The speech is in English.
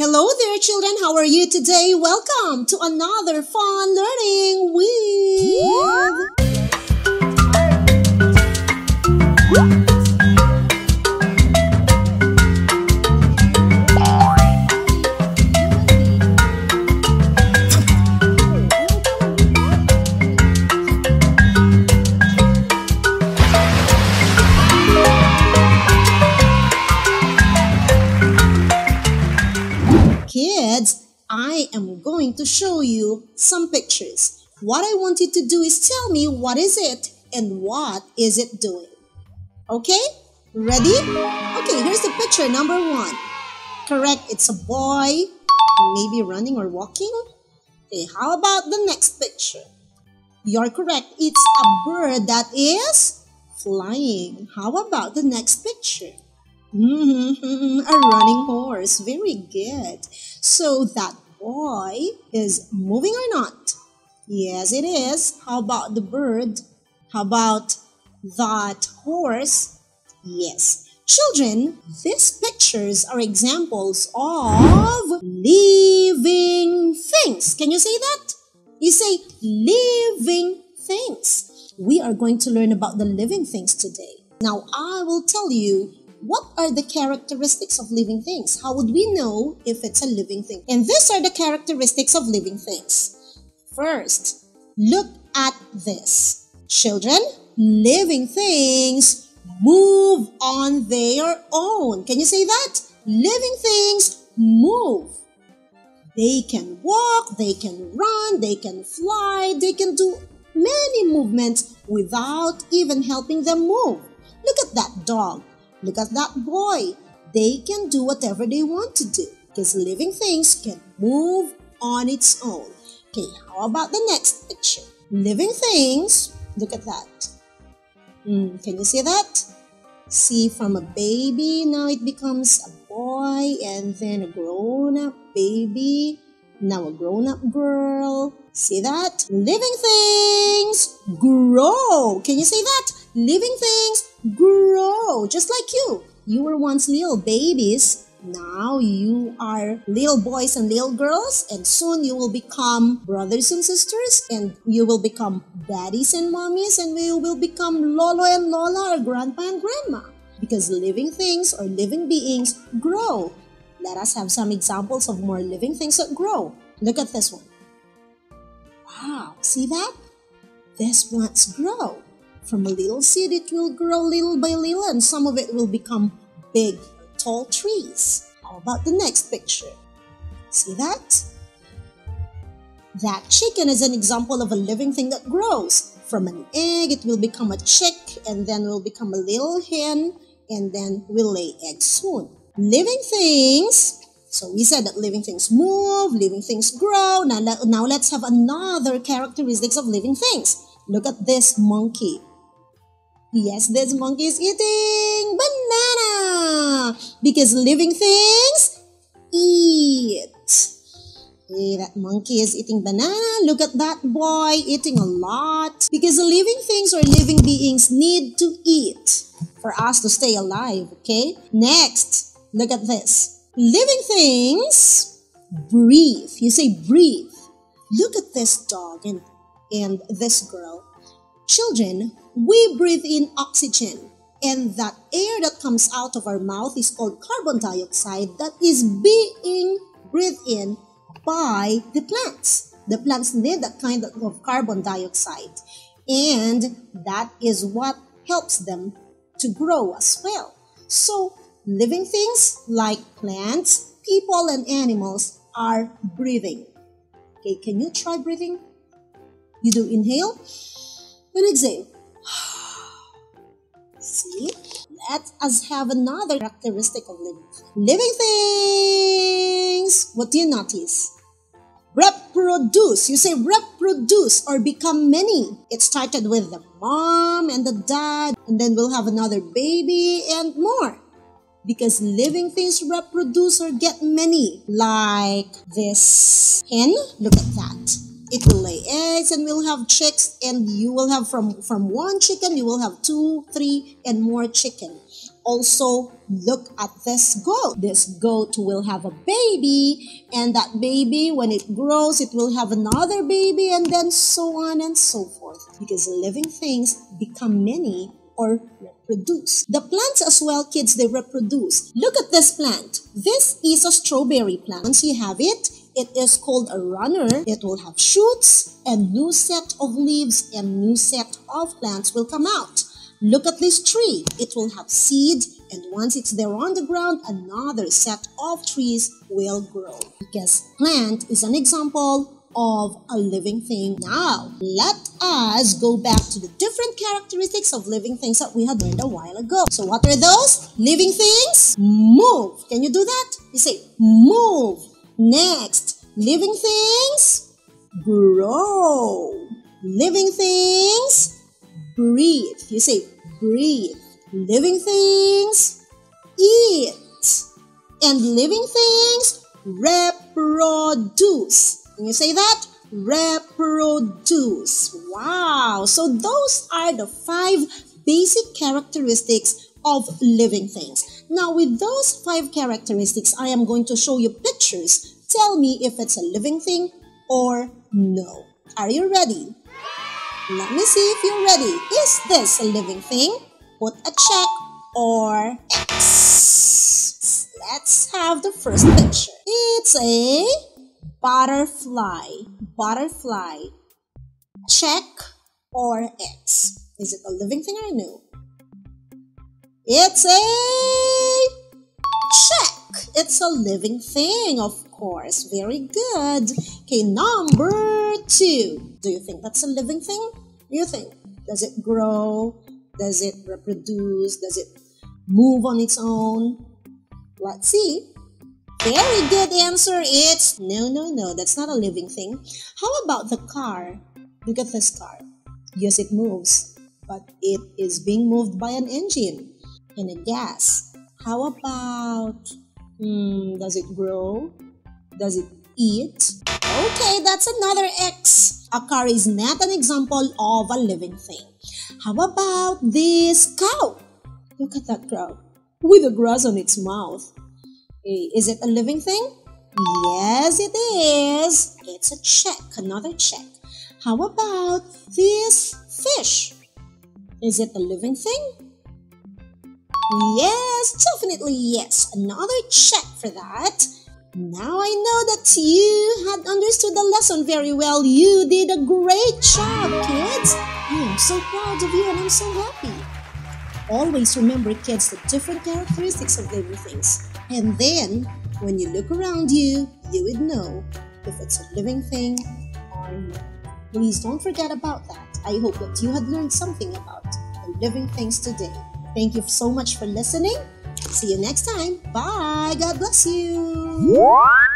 Hello there, children. How are you today? Welcome to another fun learning with. Kids, I am going to show you some pictures. What I want you to do is tell me what is it and what is it doing. Okay? Ready? Okay, here's the picture number one. Correct, it's a boy, maybe running or walking. Okay, how about the next picture? You're correct, it's a bird that is flying. How about the next picture? A running horse. Very good. So that boy is moving or not? Yes, it is. How about the bird? How about that horse? Yes. Children, these pictures are examples of living things. Can you say that? You say living things. We are going to learn about the living things today. Now, I will tell you what are the characteristics of living things. How would we know if it's a living thing? And these are the characteristics of living things. First, look at this. Children, living things move on their own. Can you say that? Living things move. They can walk, they can run, they can fly, they can do many movements without even helping them move. Look at that dog. Look at that boy. They can do whatever they want to do because living things can move on its own. Okay, how about the next picture? Living things, look at that. Can you see that? See, from a baby, now it becomes a boy, and then a grown-up baby, now a grown-up girl. See that? Living things grow. Can you say that? Living things grow, just like you. You were once little babies. Now you are little boys and little girls, and soon you will become brothers and sisters, and you will become daddies and mommies, and you will become lolo and lola, or grandpa and grandma, because living things or living beings grow. Let us have some examples of more living things that grow. Look at this one. Wow, see that? These ones grow. From a little seed, it will grow little by little, and some of it will become big, tall trees. How about the next picture? See that? That chicken is an example of a living thing that grows. From an egg, it will become a chick, and then will become a little hen, and then will lay eggs soon. Living things. So we said that living things move, living things grow. Now let's have another characteristics of living things. Look at this monkey. Yes, this monkey is eating banana because living things eat. Hey, that monkey is eating banana. Look at that boy eating a lot because living things or living beings need to eat for us to stay alive, okay? Next, look at this. Living things breathe. You say breathe. Look at this dog and this girl. Children, we breathe in oxygen, and that air that comes out of our mouth is called carbon dioxide that is being breathed in by the plants. The plants need that kind of carbon dioxide, and that is what helps them to grow as well. So living things like plants, people, and animals are breathing. Okay, can you try breathing? You do inhale and exhale. See? Let us have another characteristic of living. Living things. What do you notice? Reproduce. You say reproduce or become many. It started with the mom and the dad, and then we'll have another baby and more. Because living things reproduce or get many. Like this hen. Look at that. It will lay eggs, and we'll have chicks, and you will have from one chicken, you will have two, three, and more chicken. also look at this goat. This goat will have a baby, and that baby, when it grows, it will have another baby, and then so on and so forth, because living things become many or reproduce. The plants as well, kids, they reproduce. Look at this plant. This is a strawberry plant. Once you have it, it is called a runner. It will have shoots, and new set of leaves and new set of plants will come out. Look at this tree. It will have seed, and once it's there on the ground, another set of trees will grow. Because plant is an example of a living thing. Now, let us go back to the different characteristics of living things that we had learned a while ago. So what are those? Living things move. Can you do that? You say move. Next, living things grow. Living things breathe. You say breathe. Living things eat. And living things reproduce. Can you say that? Reproduce. Wow! So those are the 5 basic characteristics of living things. Now, with those 5 characteristics, I am going to show you pictures. Tell me if it's a living thing or no. Are you ready? Let me see if you're ready. Is this a living thing? Put a check or X. Let's have the first picture. It's a butterfly. Butterfly. Check or X. Is it a living thing or no? It's a check. It's a living thing, of course. Very good. Okay, number 2. Do you think that's a living thing? You think? Does it grow? Does it reproduce? Does it move on its own? Let's see. Very good answer. It's no. That's not a living thing. How about the car? Look at this car. Yes, it moves, but it is being moved by an engine and a gas. How about, does it grow? Does it eat? Okay, that's another X. A car is not an example of a living thing. How about this cow? Look at that cow with the grass on its mouth. Is it a living thing? Yes, it is. It's a check, another check. How about this fish? Is it a living thing? Yes, definitely yes. Another check for that. Now I know that you had understood the lesson very well. You did a great job, kids. I am so proud of you and I'm so happy. Always remember, kids, the different characteristics of living things. And then, when you look around you, you would know if it's a living thing or not. Please don't forget about that. I hope that you had learned something about the living things today. Thank you so much for listening. See you next time. Bye. God bless you.